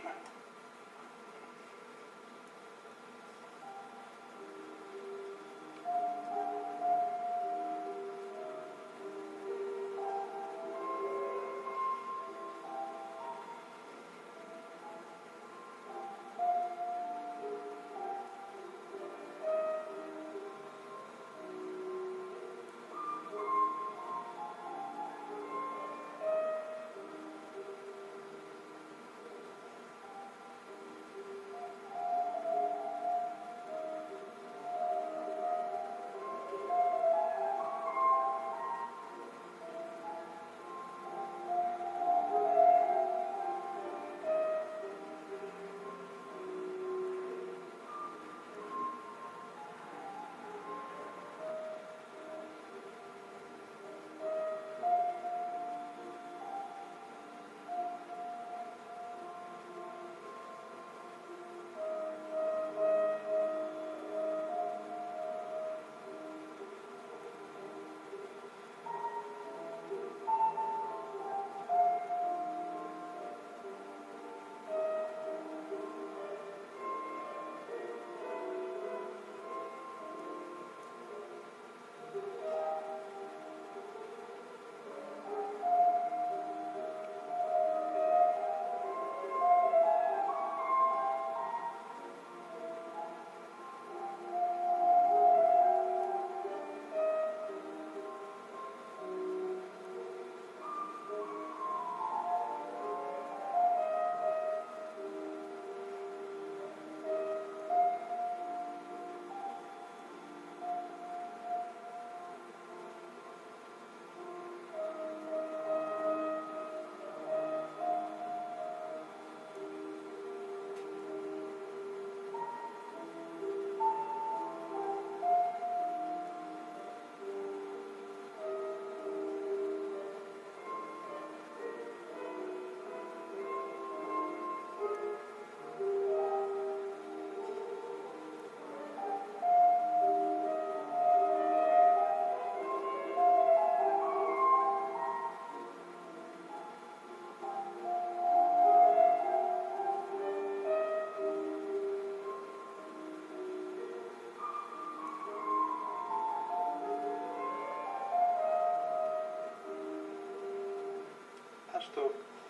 Ας το,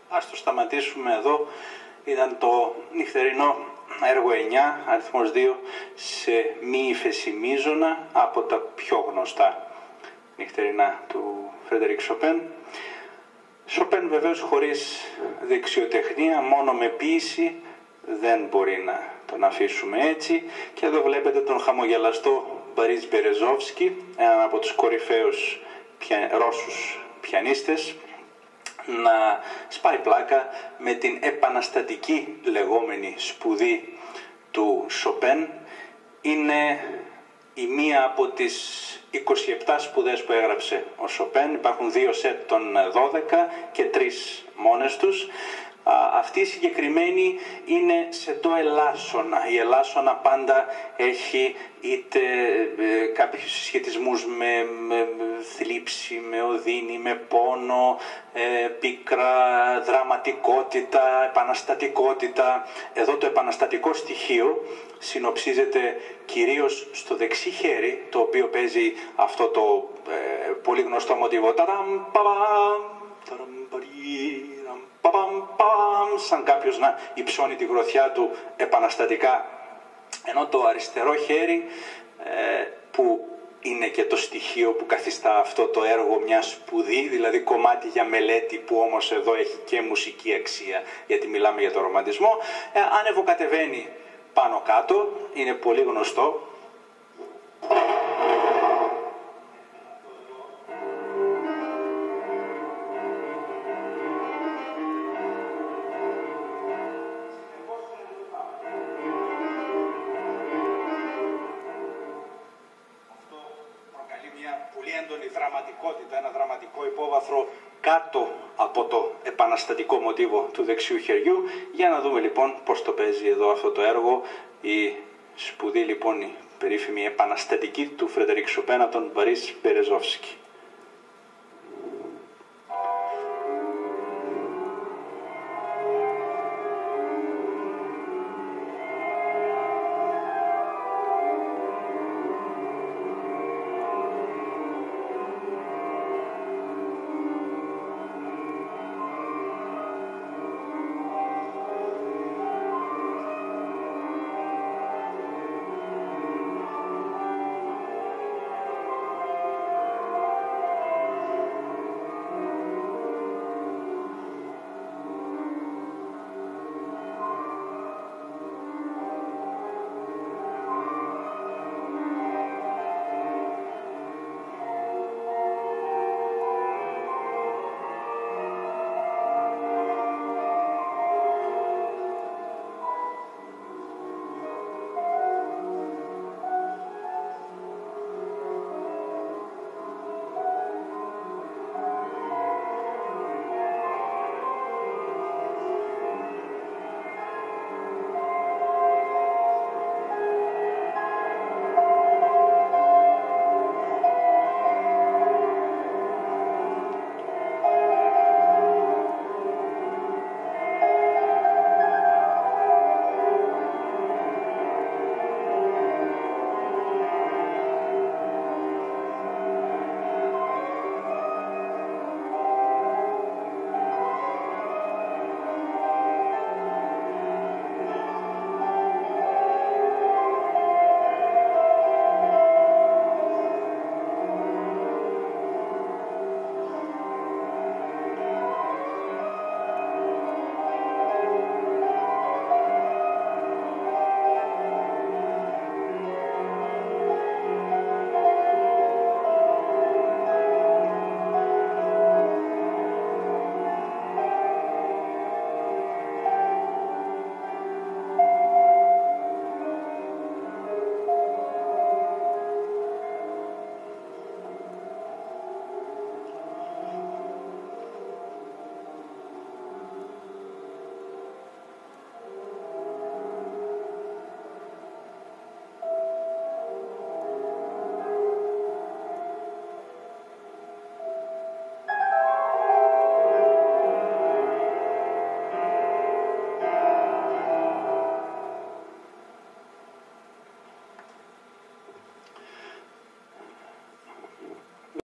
ας το σταματήσουμε εδώ. Ήταν το νυχτερινό έργο εννιά, αριθμός δύο, σε μη υφεσιμίζωνα, από τα πιο γνωστά νυχτερινά του Φρέντερικ Σοπέν. Σοπέν βεβαίως χωρίς δεξιοτεχνία, μόνο με ποίηση, δεν μπορεί να τον αφήσουμε έτσι. Και εδώ βλέπετε τον χαμογελαστό Μπορίς Μπερεζόφσκι, έναν από τους κορυφαίους πια... Ρώσους πιανίστες, να σπάει πλάκα με την επαναστατική λεγόμενη σπουδή του Σοπέν. Είναι η μία από τις είκοσι επτά σπουδές που έγραψε ο Σοπέν. Υπάρχουν δύο σετ των δώδεκα και τρεις μόνες τους. Αυτή η συγκεκριμένη είναι σε το ελάσσονα. Η ελάσσονα πάντα έχει είτε κάποιους συσχετισμούς με, με θλίψη, με οδύνη, με πόνο, πίκρα, δραματικότητα, επαναστατικότητα. Εδώ το επαναστατικό στοιχείο συνοψίζεται κυρίως στο δεξί χέρι, το οποίο παίζει αυτό το ε, πολύ γνωστό μοτίβο. Σαν κάποιος να υψώνει τη γροθιά του επαναστατικά, ενώ το αριστερό χέρι που είναι και το στοιχείο που καθιστά αυτό το έργο μια σπουδή, δηλαδή κομμάτι για μελέτη που όμως εδώ έχει και μουσική αξία, γιατί μιλάμε για τον ρομαντισμό, ανεβοκατεβαίνει πάνω κάτω, είναι πολύ γνωστό. Στατικό μοτίβο του δεξιού χεριού. Για να δούμε λοιπόν πώς το παίζει εδώ αυτό το έργο, η σπουδή λοιπόν η περίφημη επαναστατική του Φρεντερίκ Σοπέν, τον Μπορίς Μπερεζόφσκι.